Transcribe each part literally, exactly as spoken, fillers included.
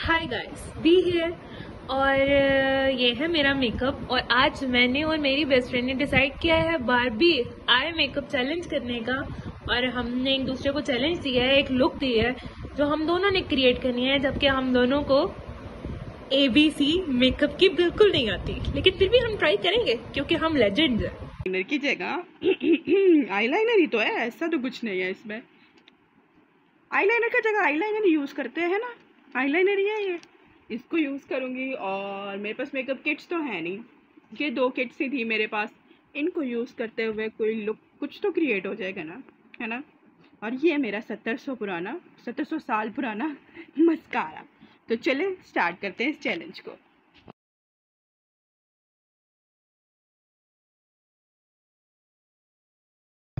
Hi guys, be here. और ये है मेरा मेकअप। और आज मैंने और मेरी बेस्ट फ्रेंड ने डिसाइड किया है बार्बी आई मेकअप चैलेंज करने का। और हमने एक दूसरे को चैलेंज दिया है, एक लुक दी है जो हम दोनों ने क्रिएट करनी है, जबकि हम दोनों को ए बी सी मेकअप की बिल्कुल नहीं आती, लेकिन फिर भी हम ट्राई करेंगे क्योंकि हम लेजेंड्स हैं। आईलाइनर की जगह आईलाइनर ही तो है, ऐसा तो कुछ नहीं है इसमें। आईलाइनर की जगह आईलाइनर यूज़ करते हैं ना, आईलाइनर ही है ये, इसको यूज़ करूँगी। और मेरे पास मेकअप किट्स तो है नहीं, ये दो किट्स ही थी मेरे पास, इनको यूज़ करते हुए कोई लुक कुछ तो क्रिएट हो जाएगा ना, है ना। और ये मेरा सत्तर सौ पुराना सत्तर सौ साल पुराना मस्कारा। तो चले स्टार्ट करते हैं इस चैलेंज को।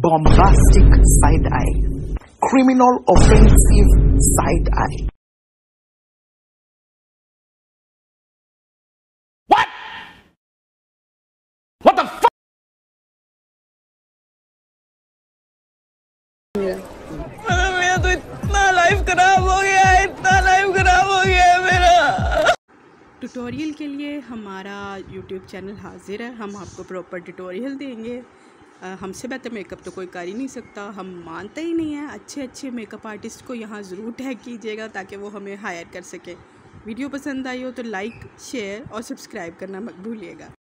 Bombastic side eye, criminal offensive side eye, मेरा तो इतना लाइफ खराब हो गया है, इतना लाइफ खराब हो गया है मेरा। ट्यूटोरियल के लिए हमारा यूट्यूब चैनल हाजिर है, हम आपको प्रॉपर ट्यूटोरियल देंगे। हमसे बेहतर मेकअप तो कोई कर ही नहीं सकता, हम मानते ही नहीं हैं। अच्छे अच्छे मेकअप आर्टिस्ट को यहाँ ज़रूर टैग कीजिएगा ताकि वो हमें हायर कर सके। वीडियो पसंद आई हो तो लाइक, शेयर और सब्सक्राइब करना मत भूलिएगा।